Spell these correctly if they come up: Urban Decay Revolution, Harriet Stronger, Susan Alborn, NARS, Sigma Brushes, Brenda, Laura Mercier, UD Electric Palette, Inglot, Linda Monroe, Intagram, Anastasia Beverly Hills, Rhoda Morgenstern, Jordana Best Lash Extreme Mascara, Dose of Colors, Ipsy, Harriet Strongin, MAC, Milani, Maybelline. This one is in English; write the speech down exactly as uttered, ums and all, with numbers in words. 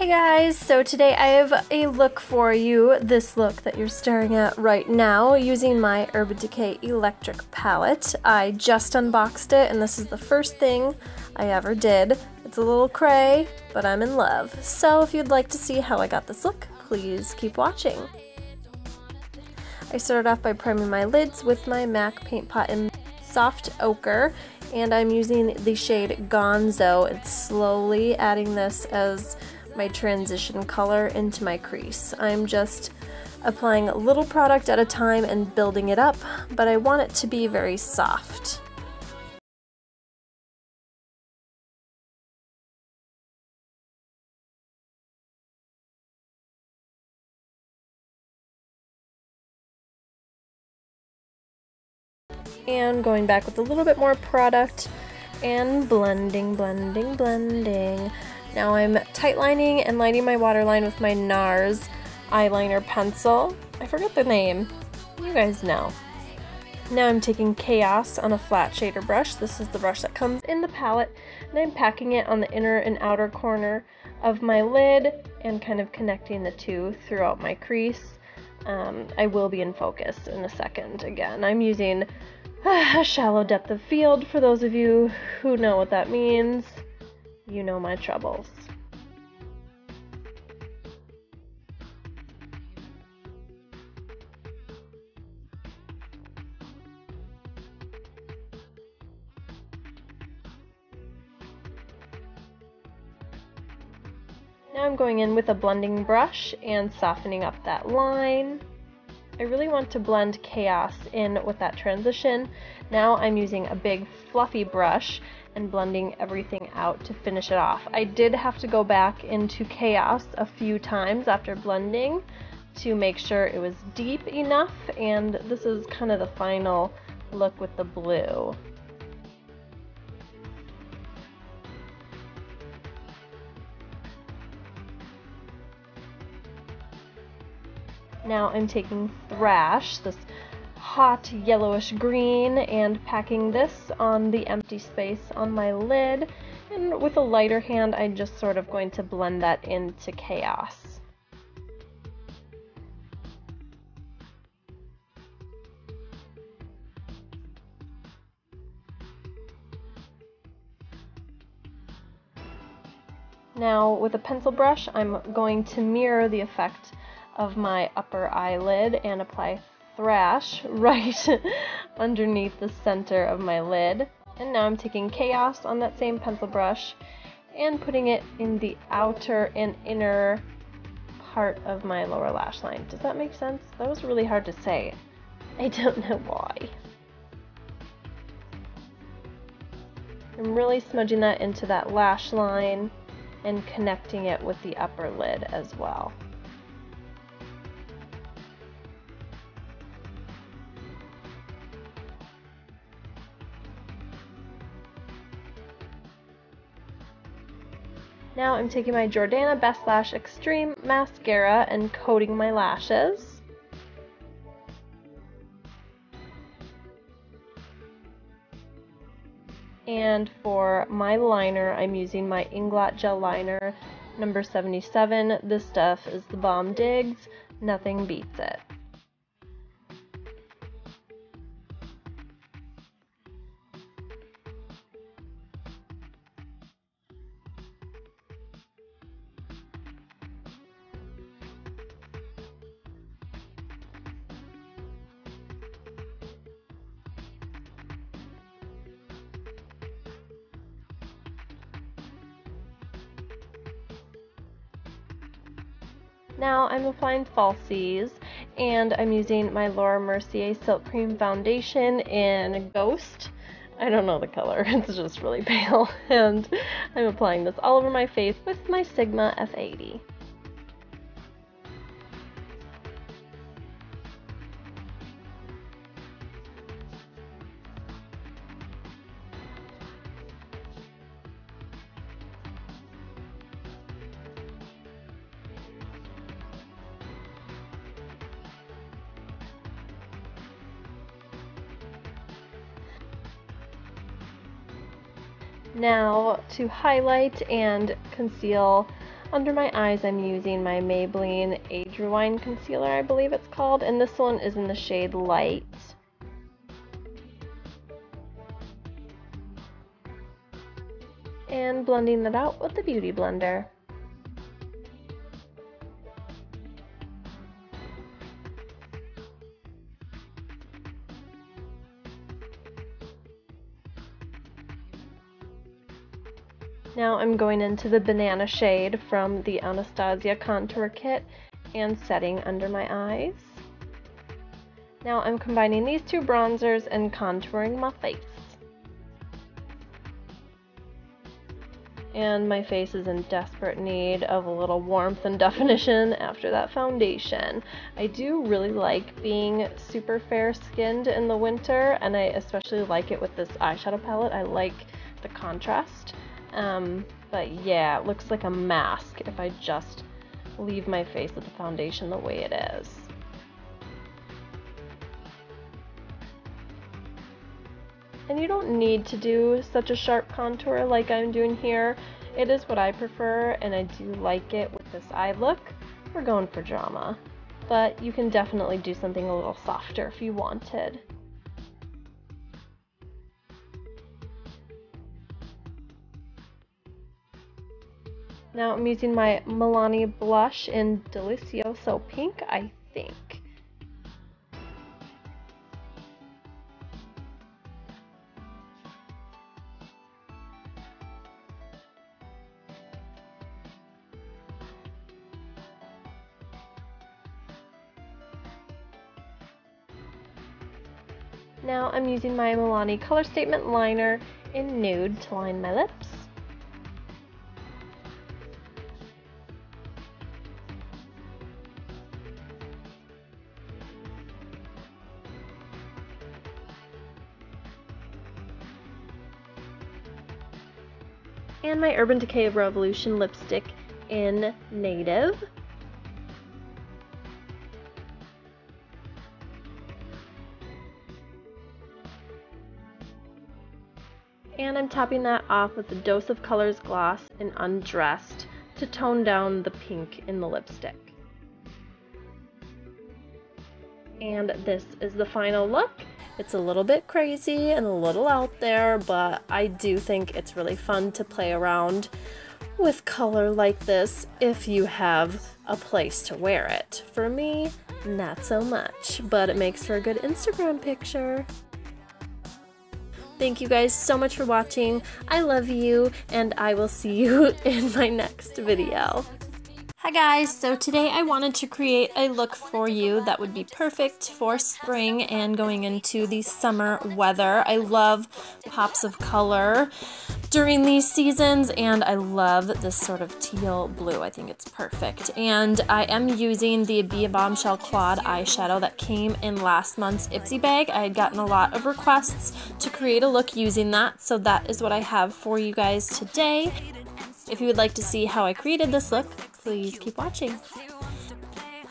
Hey guys, so today I have a look for you, this look that you're staring at right now, using my Urban Decay Electric Palette. I just unboxed it and this is the first thing I ever did. It's a little cray, but I'm in love. So if you'd like to see how I got this look, please keep watching. I started off by priming my lids with my MAC paint pot in Soft Ochre, and I'm using the shade Gonzo. It's slowly adding this as my transition color into my crease. I'm just applying a little product at a time and building it up, but I want it to be very soft. And going back with a little bit more product and blending, blending, blending. Now I'm tightlining and lining my waterline with my NARS eyeliner pencil. I forget the name. You guys know. Now I'm taking Chaos on a flat shader brush. This is the brush that comes in the palette. And I'm packing it on the inner and outer corner of my lid and kind of connecting the two throughout my crease. Um, I will be in focus in a second. Again, I'm using a shallow depth of field for those of you who know what that means. You know my troubles. Now I'm going in with a blending brush and softening up that line. I really want to blend Chaos in with that transition. Now I'm using a big fluffy brush and blending everything out to finish it off. I did have to go back into Chaos a few times after blending to make sure it was deep enough, and this is kind of the final look with the blue. Now I'm taking Thrash, this hot yellowish green, and packing this on the empty space on my lid, and with a lighter hand I'm just sort of going to blend that into Chaos. Now with a pencil brush I'm going to mirror the effect of my upper eyelid and apply Thrash right underneath the center of my lid. And now I'm taking Chaos on that same pencil brush and putting it in the outer and inner part of my lower lash line. Does that make sense? That was really hard to say. I don't know why. I'm really smudging that into that lash line and connecting it with the upper lid as well. Now I'm taking my Jordana Best Lash Extreme Mascara and coating my lashes. And for my liner, I'm using my Inglot Gel Liner number seventy-seven. This stuff is the bomb digs. Nothing beats it. Now I'm applying falsies, and I'm using my Laura Mercier Silk Cream Foundation in Ghost. I don't know the color, it's just really pale, and I'm applying this all over my face with my Sigma F eighty. Now to highlight and conceal Under my eyes, I'm using my Maybelline Age Rewind Concealer, I believe it's called, and this one is in the shade Light. And blending that out with the Beauty Blender. Now I'm going into the Banana shade from the Anastasia Contour Kit and setting under my eyes. Now I'm combining these two bronzers and contouring my face. And my face is in desperate need of a little warmth and definition after that foundation. I do really like being super fair skinned in the winter, and I especially like it with this eyeshadow palette. I like the contrast. Um, but yeah, it looks like a mask if I just leave my face with the foundation the way it is. And you don't need to do such a sharp contour like I'm doing here. It is what I prefer, and I do like it with this eye look. We're going for drama. But you can definitely do something a little softer if you wanted. Now I'm using my Milani blush in Delicioso Pink, I think. Now I'm using my Milani Color Statement Liner in Nude to line my lips. And my Urban Decay Revolution lipstick in Native. And I'm topping that off with the Dose of Colors gloss in Undressed to tone down the pink in the lipstick. And this is the final look. It's a little bit crazy and a little out there, but I do think it's really fun to play around with color like this if you have a place to wear it. For me, not so much, but it makes for a good Instagram picture. Thank you guys so much for watching. I love you, and I will see you in my next video. Hi guys, so today I wanted to create a look for you that would be perfect for spring and going into the summer weather. I love pops of color during these seasons, and I love this sort of teal blue. I think it's perfect. And I am using the Be a Bombshell Quad eyeshadow that came in last month's Ipsy bag. I had gotten a lot of requests to create a look using that, so that is what I have for you guys today. If you would like to see how I created this look, please keep watching.